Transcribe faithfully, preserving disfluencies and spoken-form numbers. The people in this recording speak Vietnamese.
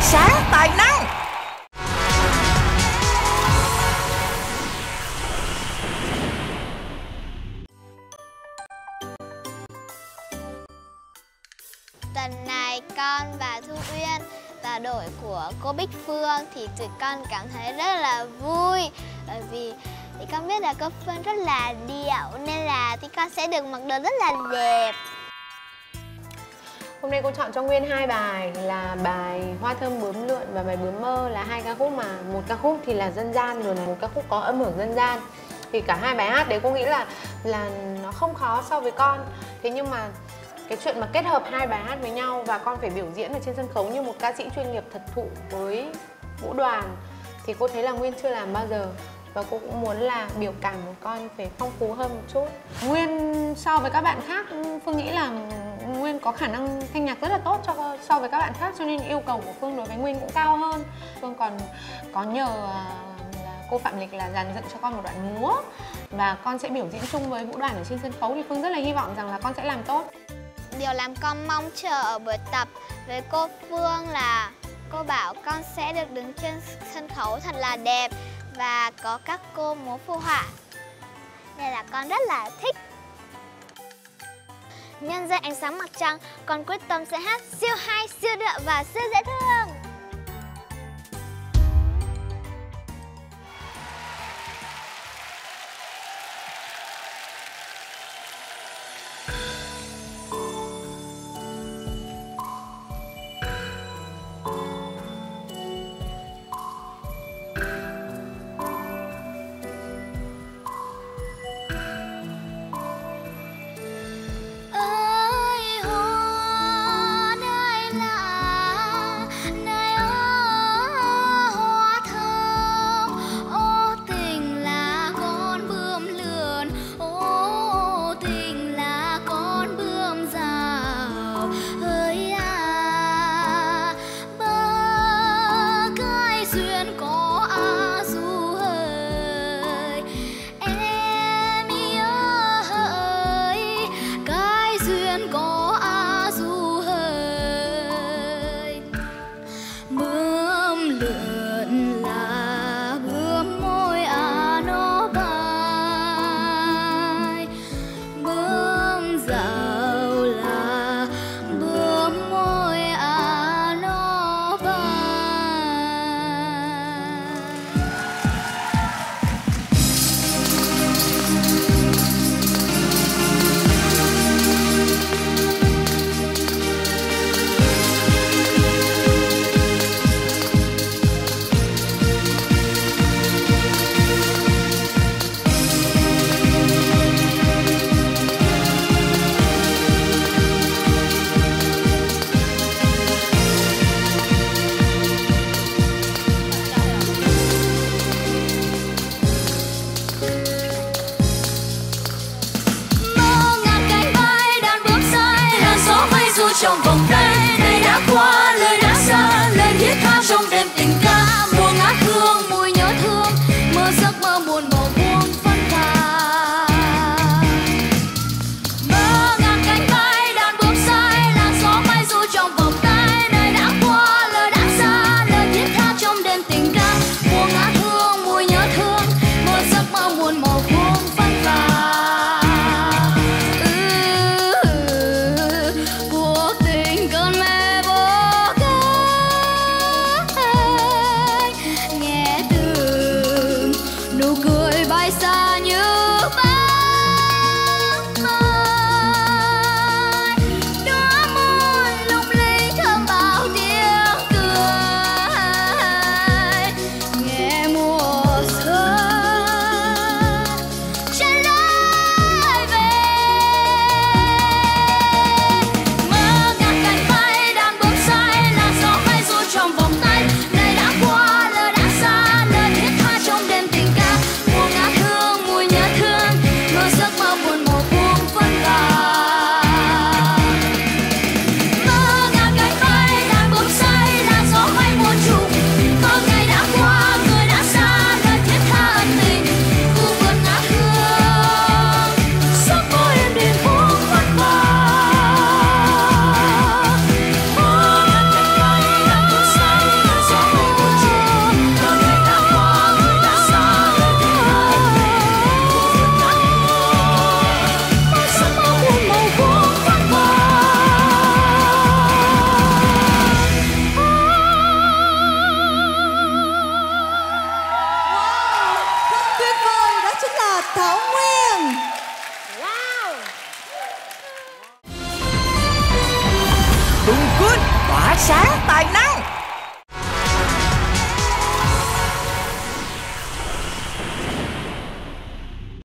Tỏa sáng tài năng. Tuần này con và Thu Uyên và đội của cô Bích Phương thì tụi con cảm thấy rất là vui, bởi vì thì con biết là cô Phương rất là điệu nên là thì con sẽ được mặc đồ rất là đẹp. Hôm nay cô chọn cho Nguyên hai bài là bài Hoa Thơm Bướm Lượn và bài Bướm Mơ, là hai ca khúc mà một ca khúc thì là dân gian rồi, là một ca khúc có âm hưởng dân gian. Thì cả hai bài hát đấy cô nghĩ là là nó không khó so với con. Thế nhưng mà cái chuyện mà kết hợp hai bài hát với nhau và con phải biểu diễn ở trên sân khấu như một ca sĩ chuyên nghiệp thật thụ với vũ đoàn thì cô thấy là Nguyên chưa làm bao giờ, và cô cũng muốn là biểu cảm của con phải phong phú hơn một chút. Nguyên so với các bạn khác, Phương nghĩ là Nguyên có khả năng thanh nhạc rất là tốt cho so với các bạn khác, cho nên yêu cầu của Phương đối với Nguyên cũng cao hơn. Phương còn có nhờ cô Phạm Lịch là dàn dựng cho con một đoạn múa và con sẽ biểu diễn chung với vũ đoàn ở trên sân khấu, thì Phương rất là hy vọng rằng là con sẽ làm tốt. Điều làm con mong chờ ở buổi tập với cô Phương là cô bảo con sẽ được đứng trên sân khấu thật là đẹp và có các cô múa phù họa, nên là con rất là thích. Nhân ra ánh sáng mặt trăng, con quyết tâm sẽ hát siêu hay, siêu đựa và siêu dễ thương. Trong vòng tay đây đã qua, lời đã xa, lời thiết tha trong đêm tình ca, mùa ngát hương, mùi nhớ thương, mơ giấc mơ buồn bỏ buông phân thà. Mơ ngang cánh bay đàn buông sai, làn gió bay du trong vòng tay đây đã qua, lời đã xa, lời thiết tha trong đêm tình ca, mùa ngát hương, mùi nhớ thương, mơ giấc mơ buồn bỏ buông phân thà. Thing sáng tài năng.